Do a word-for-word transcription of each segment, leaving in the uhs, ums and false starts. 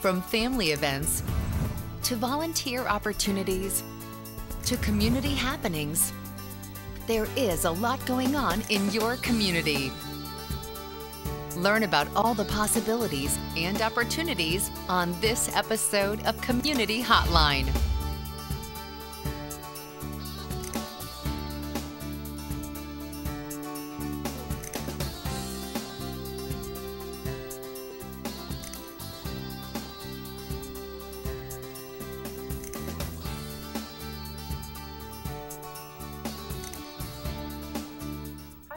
From family events, to volunteer opportunities, to community happenings, there is a lot going on in your community. Learn about all the possibilities and opportunities on this episode of Community Hotline.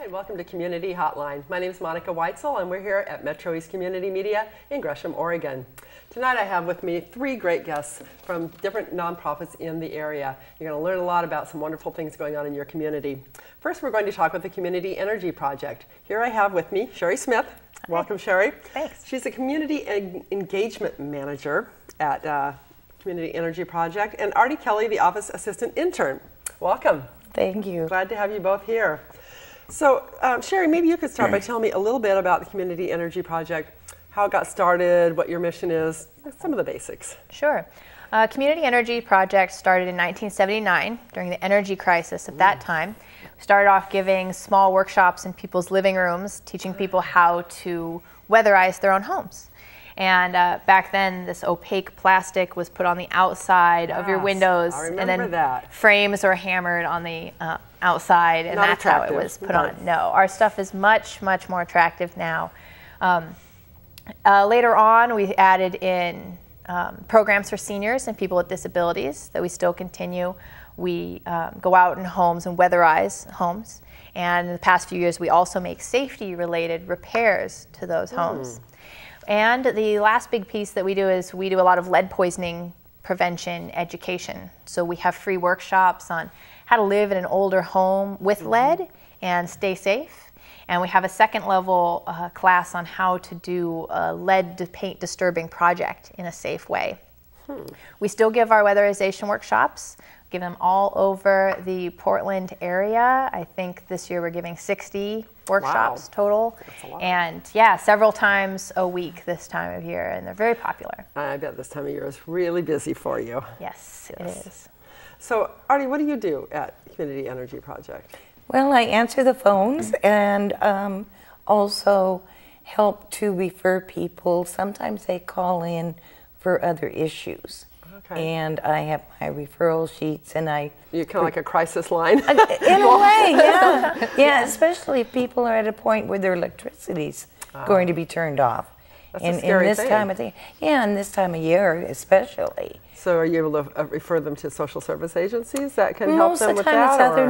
Welcome to Community Hotline. My name is Monica Weitzel, and we're here at Metro East Community Media in Gresham, Oregon. Tonight I have with me three great guests from different nonprofits in the area. You're going to learn a lot about some wonderful things going on in your community. First, we're going to talk with the Community Energy Project. Here I have with me Sherry Smith. Welcome, Hi. Sherry. Thanks. She's a Community en- Engagement Manager at uh, Community Energy Project, and Artie Kelly, the Office Assistant Intern. Welcome. Thank you. Glad to have you both here. So, um, Sherry, maybe you could start by telling me a little bit about the Community Energy Project, how it got started, what your mission is, some of the basics. Sure. Uh, Community Energy Project started in nineteen seventy-nine during the energy crisis at that time. We started off giving small workshops in people's living rooms, teaching people how to weatherize their own homes. And uh, back then, this opaque plastic was put on the outside yes, of your windows, I remember and then that. frames were hammered on the uh, outside, and Not that's attractive. how it was put no. on. No, our stuff is much, much more attractive now. Um, uh, later on, we added in um, programs for seniors and people with disabilities that we still continue. We um, go out in homes and weatherize homes, and in the past few years, we also make safety-related repairs to those mm. homes. And the last big piece that we do is we do a lot of lead poisoning prevention education. So we have free workshops on how to live in an older home with mm-hmm. lead and stay safe. And we have a second level uh, class on how to do a lead paint disturbing project in a safe way. Hmm. We still give our weatherization workshops, give them all over the Portland area. I think this year we're giving sixty workshops wow. total. That's a lot. And yeah, several times a week this time of year, and they're very popular. I bet this time of year is really busy for you. Yes, yes. it is. So Artie, what do you do at Community Energy Project? Well, I answer the phones and um, also help to refer people. Sometimes they call in for other issues. Okay. And I have my referral sheets, and I... You're kind of like a crisis line. In a way, yeah. yeah. Yeah, especially if people are at a point where their electricity's uh, going to be turned off. That's and, a scary and this thing. Time of the, yeah, and this time of year especially. So are you able to refer them to social service agencies that can most help them with that? Most of the time it's other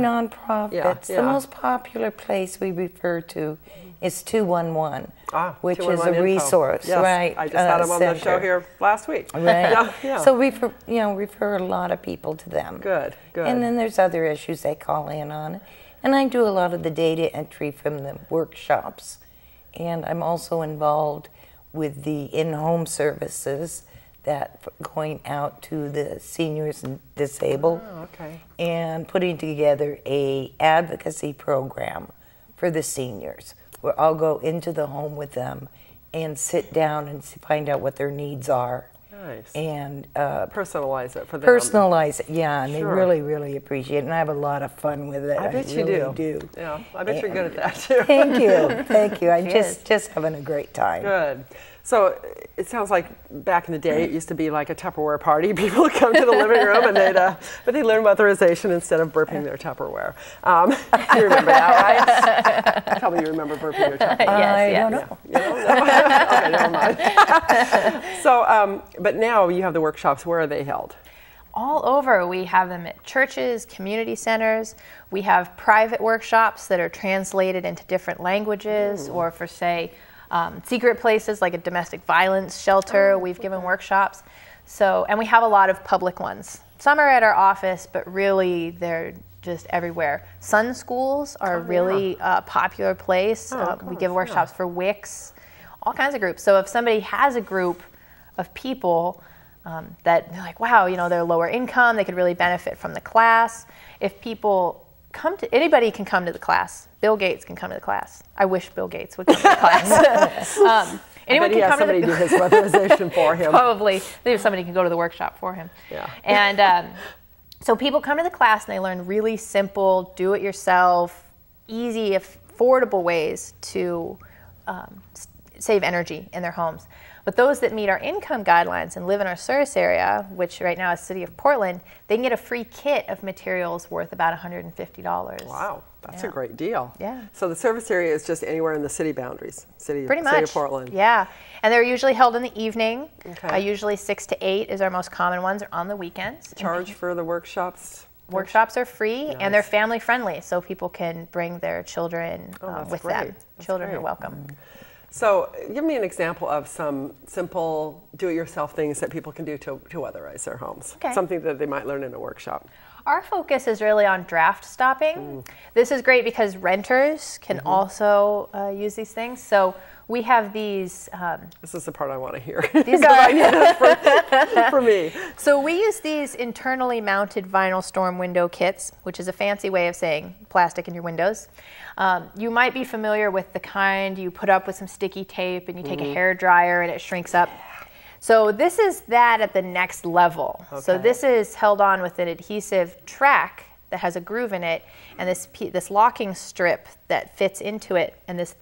nonprofits. Yeah, yeah. The most popular place we refer to is two one one, ah, which two one one is a resource, yes, right? I just uh, had them on center. the show here last week. Right. yeah, yeah. So we refer, you know, refer a lot of people to them. Good, good. And then there's other issues they call in on. And I do a lot of the data entry from the workshops. And I'm also involved with the in-home services that going out to the seniors and disabled oh, okay. and putting together a advocacy program for the seniors where I'll go into the home with them and sit down and find out what their needs are. Nice. And uh, personalize it for them. Personalize it, yeah, and sure. they really, really appreciate it. And I have a lot of fun with it. I bet I you really do. do. Yeah, I bet and you're good at that too. Thank you, thank you. I'm just, just having a great time. Good. So it sounds like back in the day it used to be like a Tupperware party. People would come to the living room and they'd, uh, but they learn weatherization instead of burping their Tupperware. Um, do you remember that, right? Tell me you remember burping your Tupperware. Yes, yeah. I don't know. Yeah. You don't know? Okay, never mind. So, um, but now you have the workshops. Where are they held? All over. We have them at churches, community centers. We have private workshops that are translated into different languages mm. or for, say, Um, secret places like a domestic violence shelter. Oh, We've okay. given workshops. So, and we have a lot of public ones. Some are at our office, but really they're just everywhere. Sun schools are oh, really yeah. a popular place. Oh, uh, course, we give workshops yeah. for W I C S, all kinds of groups. So if somebody has a group of people um, that they're like, wow, you know, they're lower income, they could really benefit from the class. If people come to, anybody can come to the class. Bill Gates can come to the class. I wish Bill Gates would come to the class. um, Anyone can he has come somebody to the, do his weatherization for him. Probably. Somebody can go to the workshop for him. Yeah. And um, so people come to the class and they learn really simple, do-it-yourself, easy, affordable ways to um, save energy in their homes. But those that meet our income guidelines and live in our service area, which right now is City of Portland, they can get a free kit of materials worth about one hundred fifty dollars. Wow. That's yeah. a great deal. Yeah. So the service area is just anywhere in the city boundaries, city, Pretty much. city of Portland. Yeah. And they're usually held in the evening. Okay. Uh, usually six to eight is our most common ones, or on the weekends. Charge for the workshops? Workshops are free, nice. and they're family friendly, so people can bring their children oh, uh, with great. them. That's children great. are welcome. Mm-hmm. So give me an example of some simple do-it-yourself things that people can do to, to weatherize their homes. Okay. Something that they might learn in a workshop. Our focus is really on draft stopping. Mm. This is great because renters can mm-hmm. also uh, use these things. So we have these. Um, this is the part I want to hear. These are I need this for, for me. So we use these internally mounted vinyl storm window kits, which is a fancy way of saying plastic in your windows. Um, you might be familiar with the kind you put up with some sticky tape and you take mm-hmm. a hair dryer and it shrinks up. So this is that at the next level. Okay. So this is held on with an adhesive track that has a groove in it, and this this locking strip that fits into it, and this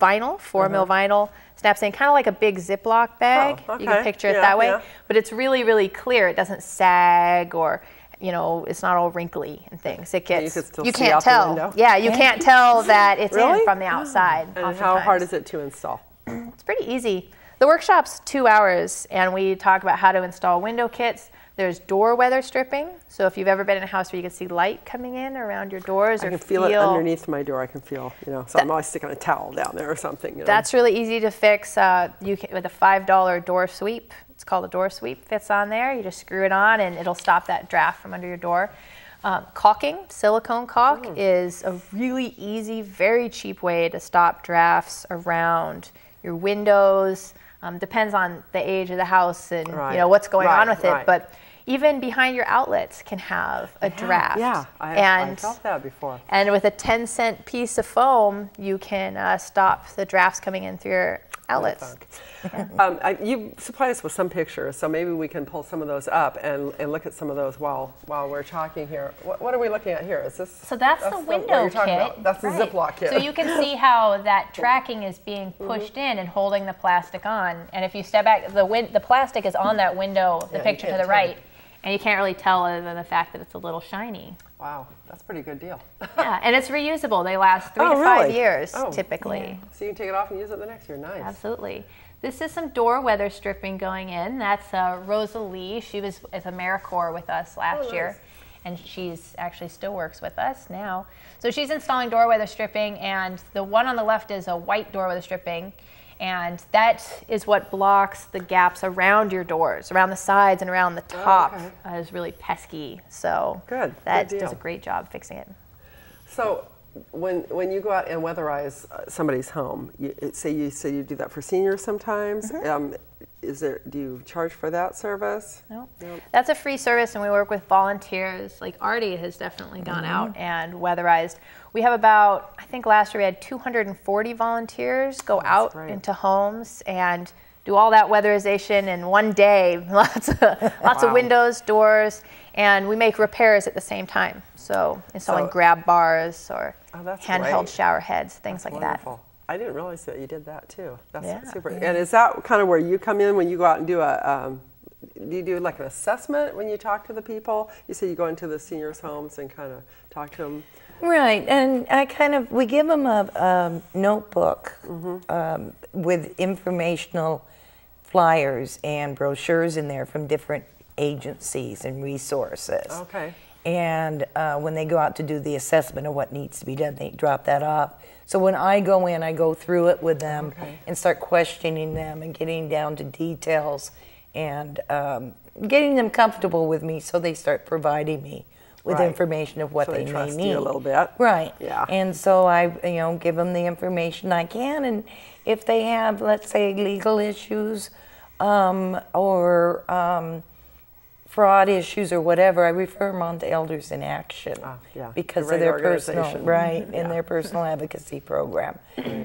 vinyl, four mil mm-hmm. vinyl, snaps in kind of like a big Ziploc bag. Oh, okay. You can picture yeah, it that way, yeah. but it's really, really clear. It doesn't sag or, you know, it's not all wrinkly and things. It gets, and you, can you can't tell. Yeah, you can't tell that it's really? in from the outside. And oftentimes. How hard is it to install? It's pretty easy. The workshop's two hours, and we talk about how to install window kits. There's door weather stripping. So if you've ever been in a house where you can see light coming in around your doors, I or can feel, feel it underneath my door. I can feel, you know. So that, I'm always sticking a towel down there or something. You know? That's really easy to fix. Uh, you can, with a five dollar door sweep. It's called a door sweep. Fits on there. You just screw it on, and it'll stop that draft from under your door. Um, caulking, silicone caulk, mm. is a really easy, very cheap way to stop drafts around your windows. Um, depends on the age of the house and right. you know what's going right, on with right. it, but even behind your outlets can have a yeah, draft. Yeah, I, and, I felt that before. And with a ten cent piece of foam, you can uh, stop the drafts coming in through your outlets. Yeah. Um, I, you supplied us with some pictures, so maybe we can pull some of those up and, and look at some of those while while we're talking here. What, what are we looking at here? Is this? So that's, that's the window kit. About. That's right. the Ziploc kit. So you can see how that tracking is being pushed mm-hmm. in and holding the plastic on. And if you step back, the win the plastic is on that window. The yeah, picture to the right. And you can't really tell other than the fact that it's a little shiny. Wow, that's a pretty good deal. Yeah, and it's reusable. They last three oh, to really? five years, oh, typically. Yeah. So you can take it off and use it the next year. Nice. Absolutely. This is some door weather stripping going in. That's uh, Rosalie. She was at AmeriCorps with us last oh, nice. year, and she's actually still works with us now. So she's installing door weather stripping, and the one on the left is a white door weather stripping. And that is what blocks the gaps around your doors, around the sides and around the top. Oh, okay. uh, is really pesky. So Good. that Good does a great job fixing it. So when when you go out and weatherize somebody's home, you, say you say you do that for seniors sometimes. Mm-hmm. um, is there do you charge for that service? No, nope. That's a free service, and we work with volunteers. Like Artie has definitely gone mm-hmm. out and weatherized. We have about, I think last year we had two hundred forty volunteers go That's out great. into homes and do all that weatherization in one day. Lots of lots wow. of windows, doors, and we make repairs at the same time. So installing so, grab bars or oh, handheld shower heads, things that's like wonderful. that. I didn't realize that you did that too. That's yeah. super. Yeah. And is that kind of where you come in when you go out and do a, um, do you do like an assessment when you talk to the people? You say you go into the seniors' homes and kind of talk to them. Right, and I kind of, we give them a, a notebook mm-hmm. um, with informational flyers and brochures in there from different agencies and resources. Okay. And uh, when they go out to do the assessment of what needs to be done, they drop that off. So when I go in, I go through it with them okay. and start questioning them and getting down to details and um, getting them comfortable with me so they start providing me with right. information of what so they, they trust may need. You a little bit. Right. Yeah. And so I, you know, give them the information I can, and if they have, let's say, legal issues um, or um, fraud issues or whatever, I refer them on to Elders in Action ah, yeah. because the right of their personal right yeah. and their personal advocacy program.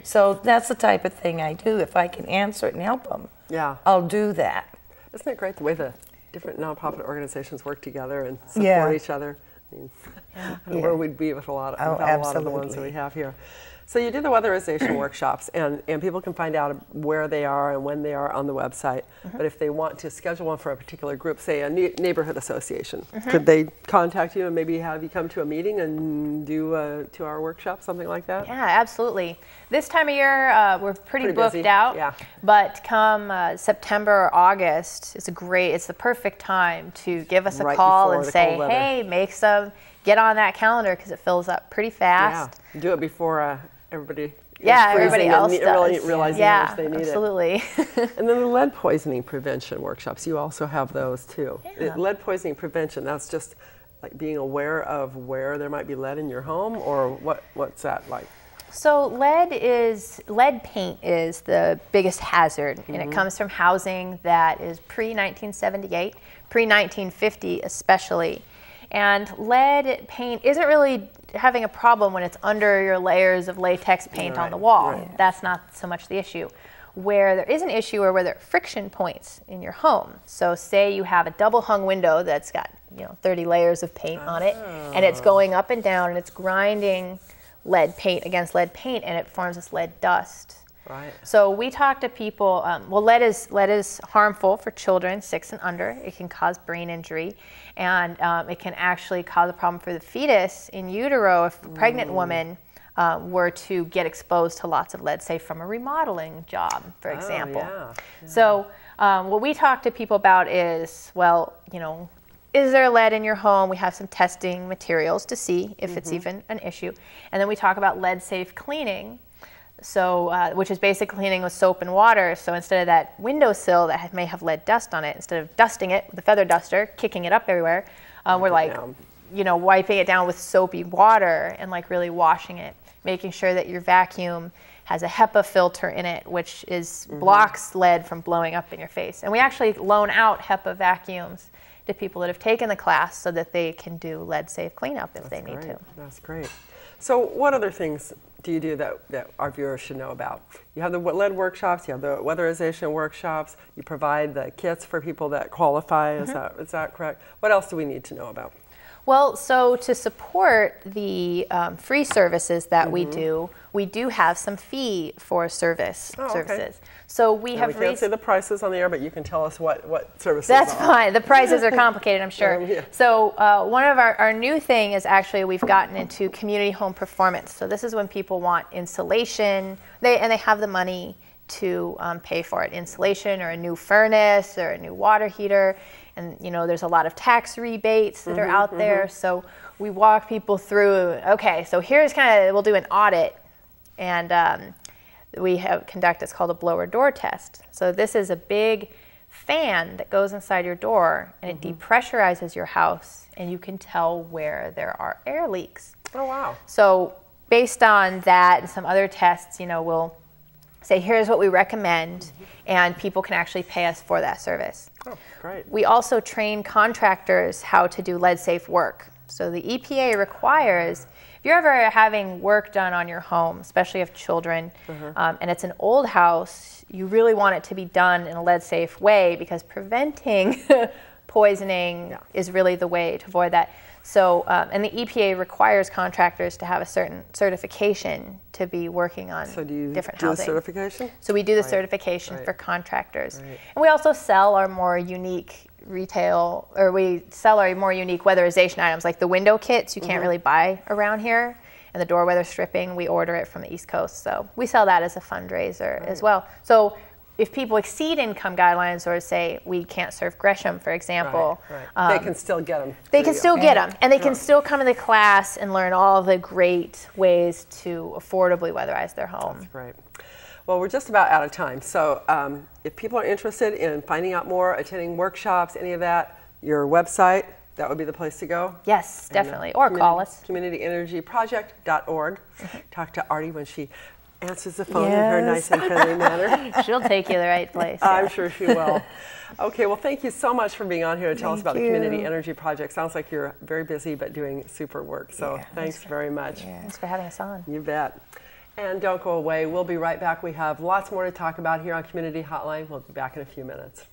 So that's the type of thing I do. If I can answer it and help them, yeah, I'll do that. Isn't it great the way the different nonprofit organizations work together and support yeah. each other? I mean, yeah. I don't know where we'd be with a lot of, oh, without a lot of the ones that we have here. So you do the weatherization workshops, and, and people can find out where they are and when they are on the website. Mm-hmm. But if they want to schedule one for a particular group, say a neighborhood association, mm-hmm. could they contact you and maybe have you come to a meeting and do a two-hour workshop, something like that? Yeah, absolutely. This time of year, uh, we're pretty, pretty booked busy. out. Yeah. But come uh, September or August, it's a great, it's the perfect time to give us a right call and say, hey, make some, get on that calendar because it fills up pretty fast. Yeah. Do it before. Uh, Everybody, yeah, everybody else does. Really realizing yeah, how much they need absolutely. it. Absolutely. And then the lead poisoning prevention workshops, you also have those too. Yeah. Lead poisoning prevention, that's just like being aware of where there might be lead in your home, or what, what's that like? So lead is, lead paint is the biggest hazard, mm-hmm. and it comes from housing that is pre nineteen seventy-eight, pre nineteen fifty especially. And lead paint isn't really having a problem when it's under your layers of latex paint right, on the wall. Right. That's not so much the issue. Where there is an issue or where there are friction points in your home. So say you have a double hung window that's got, you know, thirty layers of paint oh. on it, and it's going up and down and it's grinding lead paint against lead paint, and it forms this lead dust. Right. So we talk to people, um, well, lead is, lead is harmful for children six and under. It can cause brain injury, and um, it can actually cause a problem for the fetus in utero if a pregnant mm. woman uh, were to get exposed to lots of lead, say from a remodeling job, for example. Oh, yeah. Yeah. So um, what we talk to people about is, well, you know, is there lead in your home? We have some testing materials to see if mm-hmm. it's even an issue. And then we talk about lead-safe cleaning. So, uh, which is basically cleaning with soap and water. So instead of that windowsill that have, may have lead dust on it, instead of dusting it with a feather duster, kicking it up everywhere, uh, we're like, down. you know, wiping it down with soapy water and like really washing it, making sure that your vacuum has a HEPA filter in it, which is mm-hmm. blocks lead from blowing up in your face. And we actually loan out HEPA vacuums to people that have taken the class so that they can do lead-safe cleanup if That's they need great. to. That's great. So what other things do you do that, that our viewers should know about? You have the lead workshops, you have the weatherization workshops, you provide the kits for people that qualify, mm-hmm. is that, is that correct? What else do we need to know about? Well, so to support the um, free services that mm-hmm. we do, we do have some fee for service oh, services. Okay. So we and have. We can't say the prices on the air, but you can tell us what what services. That's are. fine. The prices are complicated, I'm sure. Um, yeah. So uh, one of our our new thing is actually we've gotten into community home performance. So this is when people want insulation, they and they have the money to um, pay for it, insulation or a new furnace or a new water heater. And you know, there's a lot of tax rebates that mm-hmm, are out mm-hmm. there. So we walk people through, okay, so here's kind of, we'll do an audit. And um, we have conduct, it's called a blower door test. So this is a big fan that goes inside your door, and mm-hmm. it depressurizes your house, and you can tell where there are air leaks. Oh, wow. So based on that and some other tests, you know, we'll say, here's what we recommend, mm-hmm. and people can actually pay us for that service. Oh, great. We also train contractors how to do lead-safe work. So the E P A requires, if you're ever having work done on your home, especially if children, mm-hmm. um, and it's an old house, you really want it to be done in a lead-safe way, because preventing poisoning yeah. is really the way to avoid that. So, um, and the E P A requires contractors to have a certain certification to be working on different housing. So do you do the certification? So we do the right. certification right. for contractors. Right. And we also sell our more unique retail, or we sell our more unique weatherization items, like the window kits you mm-hmm. can't really buy around here, and the door weather stripping, we order it from the East Coast. So we sell that as a fundraiser right. as well. So if people exceed income guidelines, or say we can't serve Gresham, for example, right, right. Um, they can still get them. They can you. still get them, and they can yeah. still come to the class and learn all the great ways to affordably weatherize their home. That's great. Well, we're just about out of time, so um, if people are interested in finding out more, attending workshops, any of that, your website, that would be the place to go? Yes, definitely, and, uh, or call us. Community Energy Project dot org. Talk to Artie when she answers the phone yes. in her nice and friendly manner. She'll take you to the right place. Yeah. I'm sure she will. Okay, well, thank you so much for being on here to tell thank us about you. the Community Energy Project. Sounds like you're very busy but doing super work, so yeah, thanks, thanks for, very much. Yeah. Thanks for having us on. You bet. And don't go away. We'll be right back. We have lots more to talk about here on Community Hotline. We'll be back in a few minutes.